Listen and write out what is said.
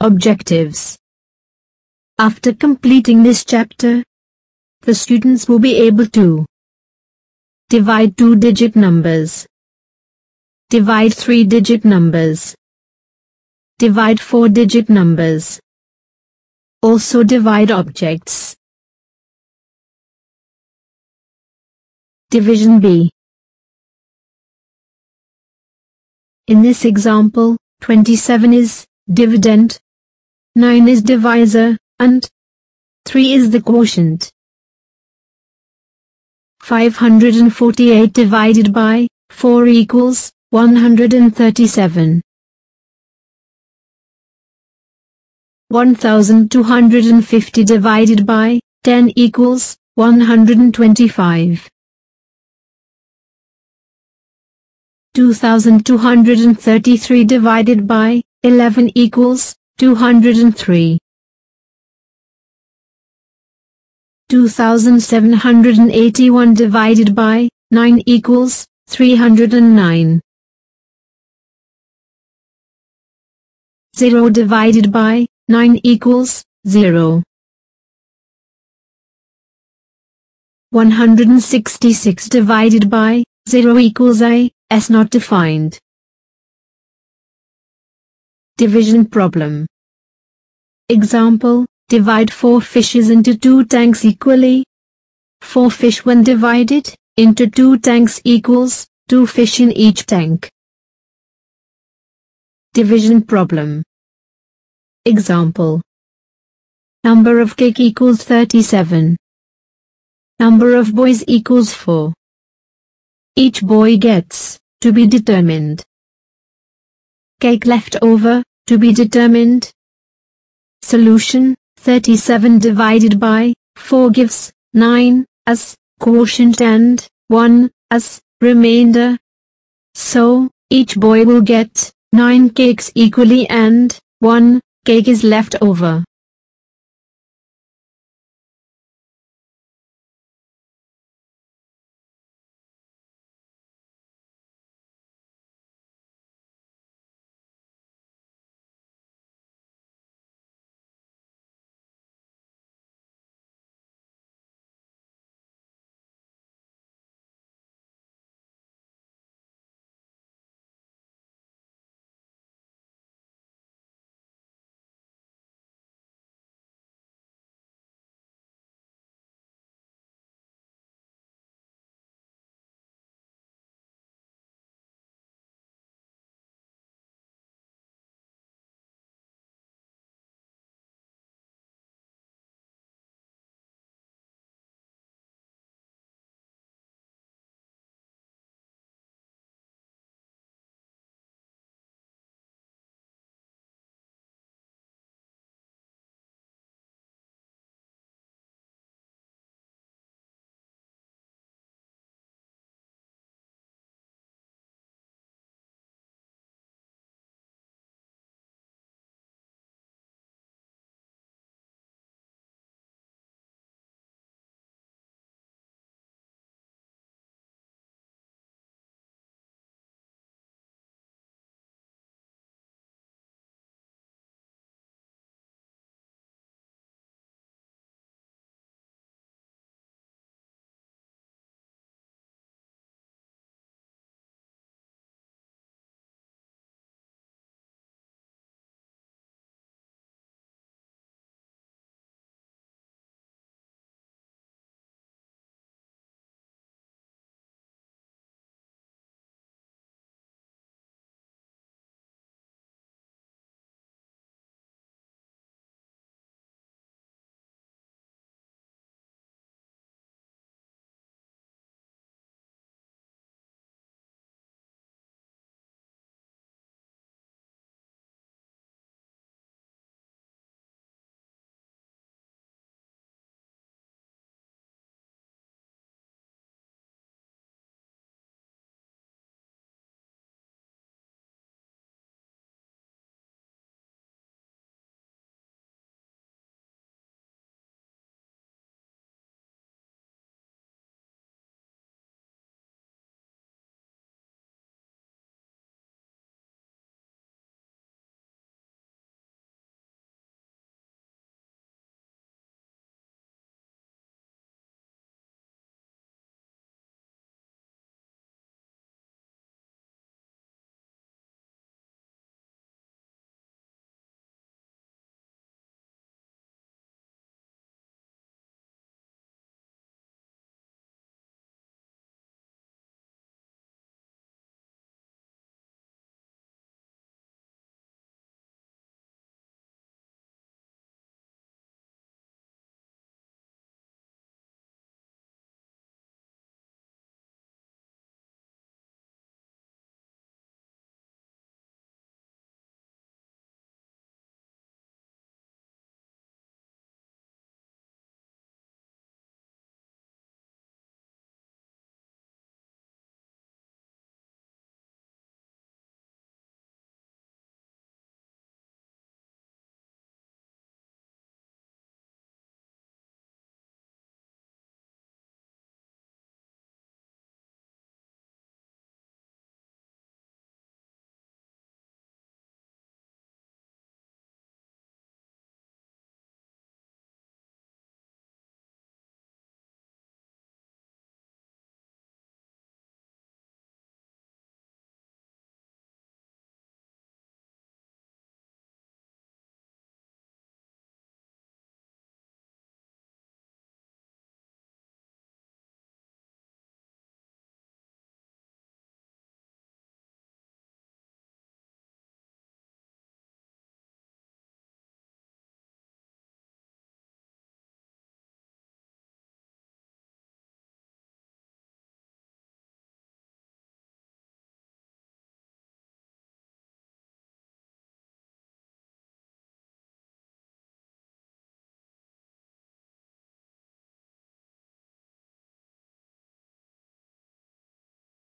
Objectives. After completing this chapter, the students will be able to divide two-digit numbers, divide three-digit numbers, divide four-digit numbers, also divide objects. Division B. In this example, 27 is dividend, 9 is divisor, and 3 is the quotient. 548 divided by 4 equals 137. 1250 divided by 10 equals 125. 2233 divided by 11 equals 203. 2781 divided by 9 equals 309. 0 divided by 9 equals 0. 166 divided by 0 equals I, s not defined. Division problem. Example, divide 4 fishes into 2 tanks equally. 4 fish when divided into 2 tanks equals 2 fish in each tank. Division problem. Example. Number of cake equals 37. Number of boys equals 4. Each boy gets, to be determined. Cake left over, to be determined. Solution, 37 divided by 4 gives 9, as quotient and 1, as remainder. So, each boy will get 9 cakes equally and 1 cake is left over.